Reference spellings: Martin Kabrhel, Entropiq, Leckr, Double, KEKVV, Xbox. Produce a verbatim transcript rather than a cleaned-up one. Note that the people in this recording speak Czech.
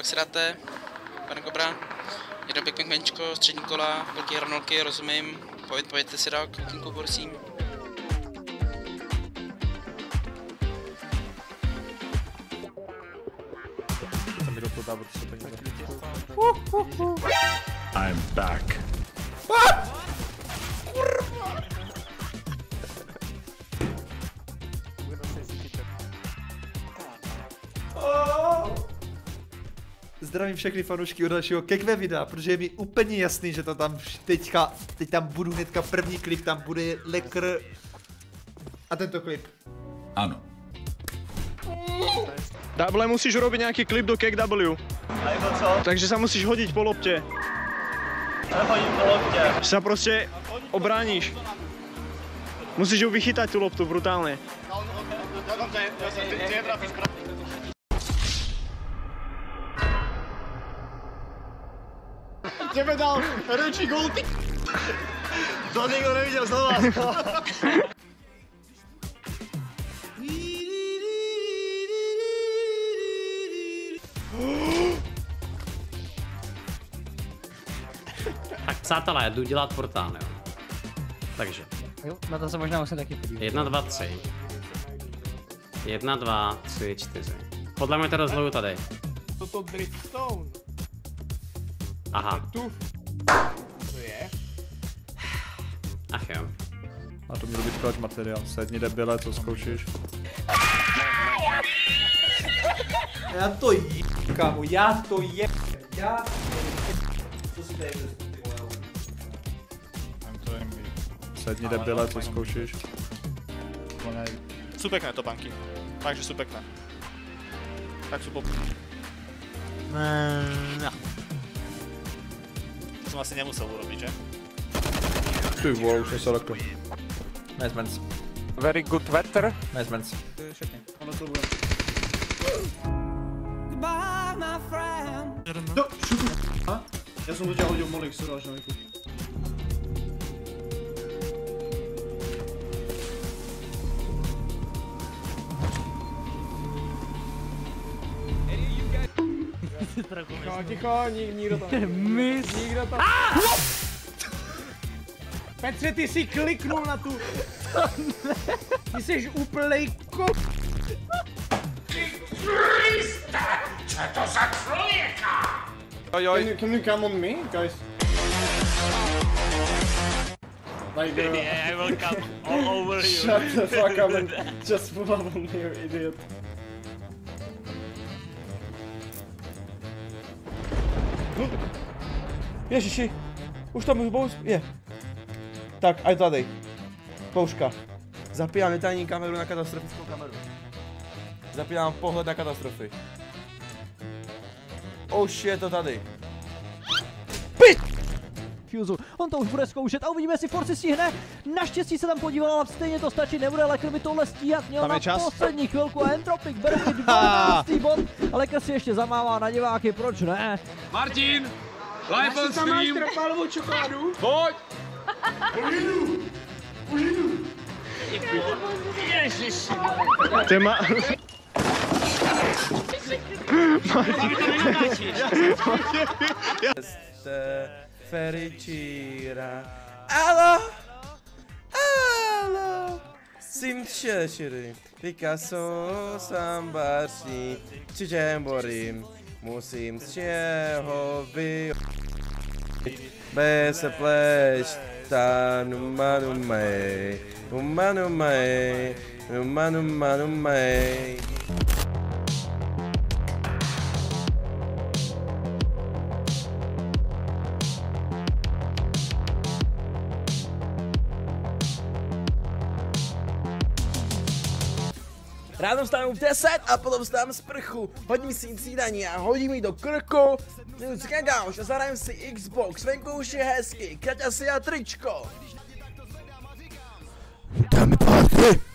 pak si dáte, pane Kobra, jedno Big Mac menčko, střední kola, velký hranolky, rozumím, pojď, pojďte si dál, koukinku, prosím. I'm back. Kurva! Zdravím všechny fanoušky u dalšího K E K V V videa, protože je mi úplně jasný, že to tam teďka, teď tam budu hnedka první klip, tam bude Leckr a tento klip. Ano. Double, musíš robit nějaký klip do K E K V V. A jako co? Takže se musíš hodit po loptě. Nehodím po loptě. Se prostě obráníš. Musíš ho vychytat tu loptu brutálně. Tebe dal ručí gól, ty to nikdo neviděl znova. Tak přátelé, jdu dělat portál, jo. Takže. Jo, na to se možná musím taky podívat. Jedna, dva, tři. Jedna, dva, tři, čtyři. Podle mě to rozlohu tady. Toto driftstone. Aha. Tu. To je. Ach jo. A to mělo být kolik materiál. Sedni debile, co zkoušíš. Já to jí, kámo, já to je. Já to si tady sedni debile, co zkoušíš. Sú pekné to banky. Takže sú pekné. Tak sú popr... No. To som asi nemusel urobiť, že? Ty vole, už je Leckr. Nice man. Very good weather. Nice man. To je všechny. Ono to bude. Do, šuku. Ja som do ťa hodil molík, sorry, až na výku. Ticho, ticho, nikdo tam není. Nikdo tam není. Petře, ty si kliknul na tu... Ty jsi úplnej kuk... Ty Kriste! Co to za člověka? Jojoj. Can you come on me, guys? Like, uh... yeah, I will come all over you. Shut the fuck up and just move up on me, you idiot. Ježiši, už to můžu bous? Je. Tak, aj tady. Pouška. Zapínám detailní kameru na katastrofickou kameru. Zapínám pohled na katastrofy. Už je to tady. Fuzu. On to už bude zkoušet a uvidíme, jestli Force stihne. Naštěstí se tam podíval, ale stejně to stačí, nebude Leckr by tohle stíhat, měl na poslední chvilku a Entropiq bere si dvanáctý bod. Leckr si ještě zamává na diváky, proč ne? Martin, live on stream. Máš trpalovou čokoládu? Pojď! Užidu! Užidu! Děkuji. Ježiši. Ty má... Fericira. Alo! Alo! Simčeširi, Picasso, sambaři, čičemborim, musím z čeho vyhodit. Bez plešta, numanumej, numanumej, numanumanumej. Ráno vstávám v deset a potom vstávám z prchu, hodím si snídaní a hodím ji do krku, jdu si kakáš a zahrajem si Xbox, venku už je hezky, kraťa si a tričko. Dáme pásy!